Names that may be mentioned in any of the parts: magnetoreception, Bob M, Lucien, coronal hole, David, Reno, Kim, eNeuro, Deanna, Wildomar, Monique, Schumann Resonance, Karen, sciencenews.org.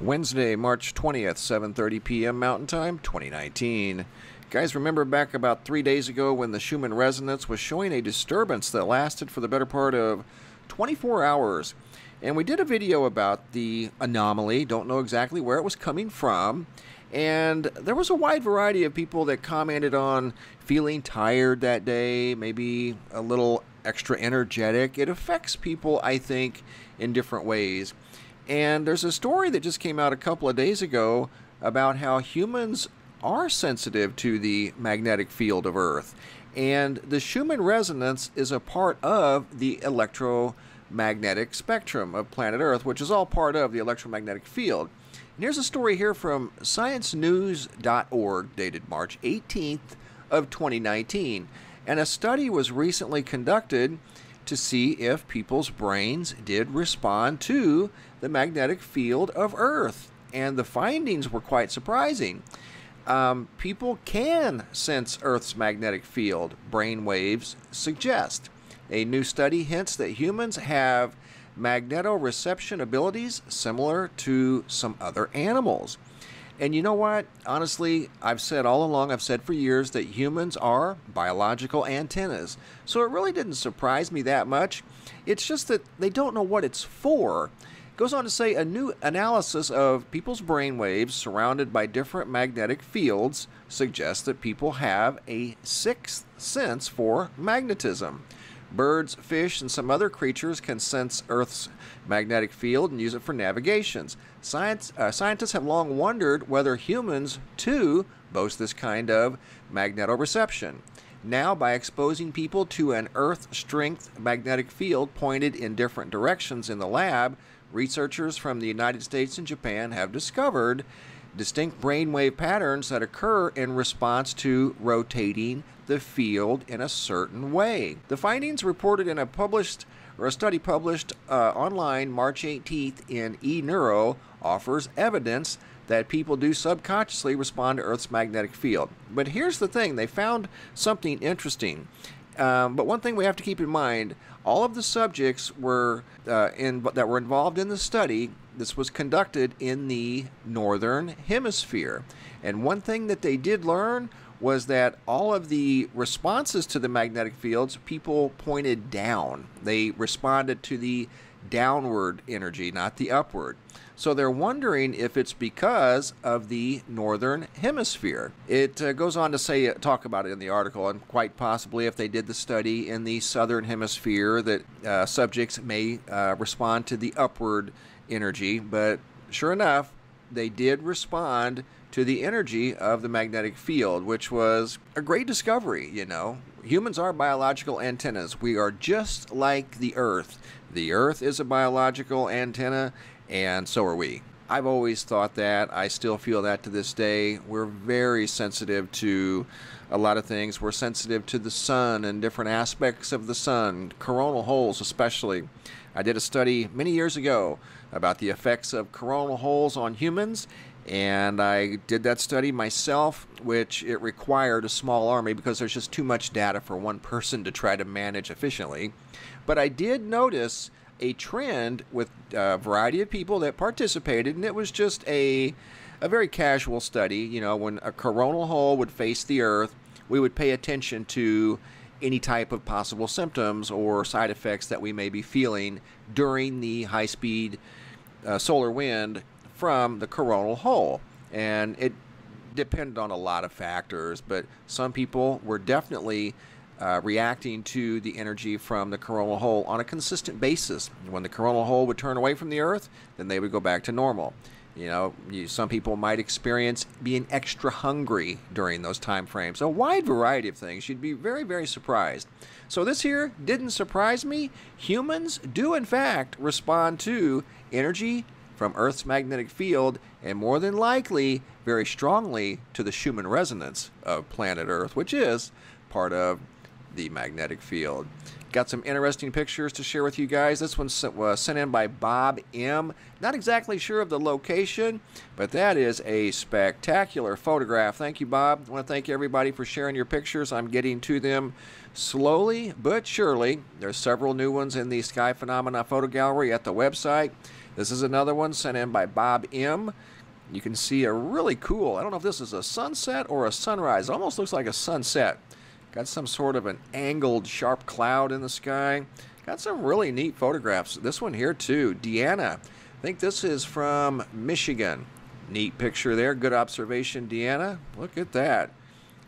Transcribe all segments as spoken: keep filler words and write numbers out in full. Wednesday, March twentieth, seven thirty p m Mountain Time, twenty nineteen. Guys, remember back about three days ago when the Schumann Resonance was showing a disturbance that lasted for the better part of twenty-four hours. And we did a video about the anomaly, don't know exactly where it was coming from. And there was a wide variety of people that commented on feeling tired that day, maybe a little extra energetic. It affects people, I think, in different ways. And there's a story that just came out a couple of days ago about how humans are sensitive to the magnetic field of Earth. And the Schumann resonance is a part of the electromagnetic spectrum of planet Earth, which is all part of the electromagnetic field. And here's a story here from science news dot org, dated March eighteenth of twenty nineteen. And a study was recently conducted to see if people's brains did respond to the magnetic field of Earth. And the findings were quite surprising. Um, people can sense Earth's magnetic field, brain waves suggest. A new study hints that humans have magnetoreception abilities similar to some other animals. And you know what? Honestly, I've said all along, I've said for years that humans are biological antennas. So it really didn't surprise me that much. It's just that they don't know what it's for. It goes on to say a new analysis of people's brain waves surrounded by different magnetic fields suggests that people have a sixth sense for magnetism. Birds, fish, and some other creatures can sense Earth's magnetic field and use it for navigations. Science, uh, scientists have long wondered whether humans, too, boast this kind of magnetoreception. Now, by exposing people to an Earth-strength magnetic field pointed in different directions in the lab, researchers from the United States and Japan have discovered distinct brainwave patterns that occur in response to rotating the field in a certain way. The findings reported in a published or a study published uh, online March eighteenth in eNeuro offers evidence that people do subconsciously respond to Earth's magnetic field. But here's the thing, they found something interesting. Um, but one thing we have to keep in mind, all of the subjects were uh, in, that were involved in the study, this was conducted in the northern hemisphere. And one thing that they did learn was that all of the responses to the magnetic fields, people pointed down. They responded to the downward energy, not the upward. So they're wondering if it's because of the northern hemisphere. It uh, goes on to say, uh, talk about it in the article, and quite possibly if they did the study in the southern hemisphere, that uh, subjects may uh, respond to the upward energy. But sure enough, they did respond to the energy of the magnetic field, which was a great discovery, you know. Humans are biological antennas. We are just like the Earth. The Earth is a biological antenna, and so are we. I've always thought that. I still feel that to this day. We're very sensitive to a lot of things. We're sensitive to the sun and different aspects of the sun, coronal holes especially. I did a study many years ago about the effects of coronal holes on humans, and I did that study myself, which it required a small army because there's just too much data for one person to try to manage efficiently. But I did notice a trend with a variety of people that participated, and it was just a a very casual study. You know, when a coronal hole would face the Earth, we would pay attention to any type of possible symptoms or side effects that we may be feeling during the high-speed uh, solar wind from the coronal hole. And it depended on a lot of factors, but some people were definitely Uh, reacting to the energy from the coronal hole on a consistent basis. When the coronal hole would turn away from the Earth, then they would go back to normal. You know, you, some people might experience being extra hungry during those time frames. A wide variety of things. You'd be very, very surprised. So this here didn't surprise me. Humans do, in fact, respond to energy from Earth's magnetic field, and more than likely, very strongly, to the Schumann resonance of planet Earth, which is part of the magnetic field. Got some interesting pictures to share with you guys. This one was sent in by Bob M. Not exactly sure of the location, but that is a spectacular photograph. Thank you, Bob. I want to thank everybody for sharing your pictures. I'm getting to them slowly but surely. There's several new ones in the Sky Phenomena Photo Gallery at the website. This is another one sent in by Bob M. You can see a really cool, I don't know if this is a sunset or a sunrise. It almost looks like a sunset. Got some sort of an angled sharp cloud in the sky. Got some really neat photographs. This one here too, Deanna. I think this is from Michigan. Neat picture there. Good observation, Deanna. Look at that.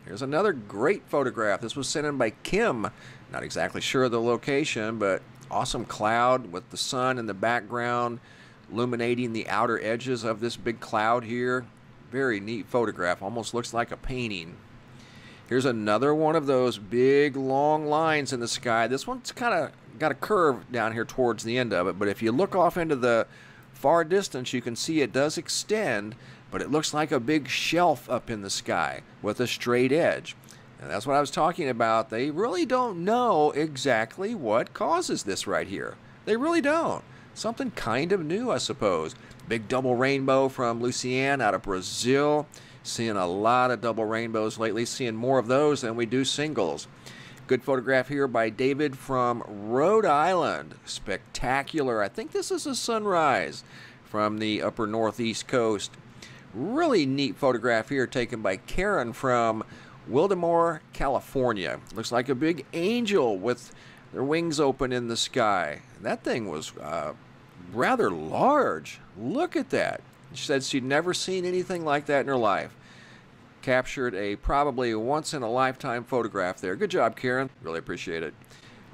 Here's another great photograph. This was sent in by Kim. Not exactly sure of the location, but awesome cloud with the sun in the background illuminating the outer edges of this big cloud here. Very neat photograph. Almost looks like a painting. Here's another one of those big long lines in the sky. This one's kind of got a curve down here towards the end of it, but if you look off into the far distance, you can see it does extend, but it looks like a big shelf up in the sky with a straight edge. And that's what I was talking about. They really don't know exactly what causes this right here. They really don't. Something kind of new, I suppose. Big double rainbow from Lucien out of Brazil. Seeing a lot of double rainbows lately, seeing more of those than we do singles. Good photograph here by David from Rhode Island. Spectacular. I think this is a sunrise from the upper northeast coast. Really neat photograph here taken by Karen from Wildomar, California. Looks like a big angel with their wings open in the sky. That thing was uh, rather large. Look at that. She said she'd never seen anything like that in her life. Captured a probably once-in-a-lifetime photograph there. Good job, Karen. Really appreciate it.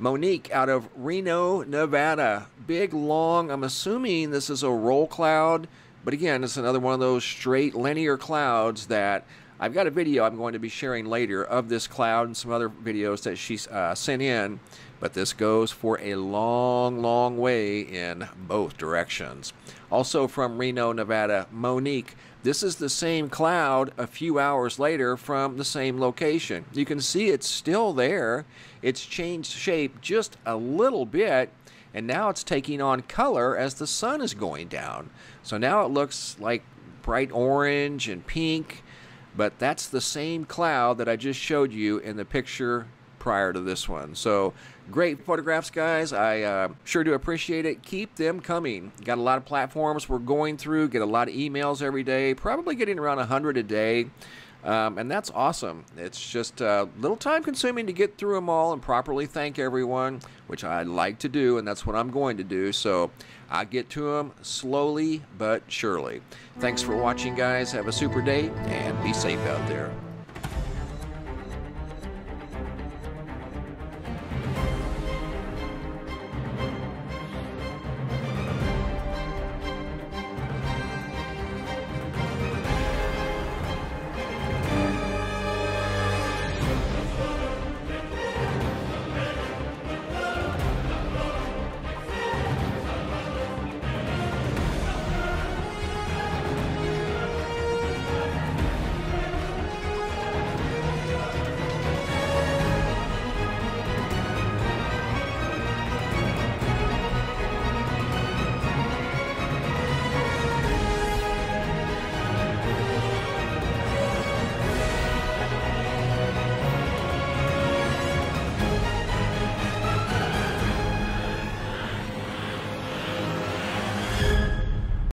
Monique out of Reno, Nevada. Big, long, I'm assuming this is a roll cloud. But again, it's another one of those straight linear clouds that I've got a video I'm going to be sharing later of this cloud and some other videos that she uh, sent in, but this goes for a long, long way in both directions. Also from Reno, Nevada, Monique. This is the same cloud a few hours later from the same location. You can see it's still there. It's changed shape just a little bit, and now it's taking on color as the sun is going down. So now it looks like bright orange and pink. But that's the same cloud that I just showed you in the picture prior to this one. So great photographs, guys. I uh, sure do appreciate it. Keep them coming. Got a lot of platforms we're going through. Get a lot of emails every day. Probably getting around one hundred a day. Um, and that's awesome. It's just a uh, little time consuming to get through them all and properly thank everyone, which I like to do, and that's what I'm going to do. So I get to them slowly but surely. Thanks for watching, guys. Have a super day and be safe out there.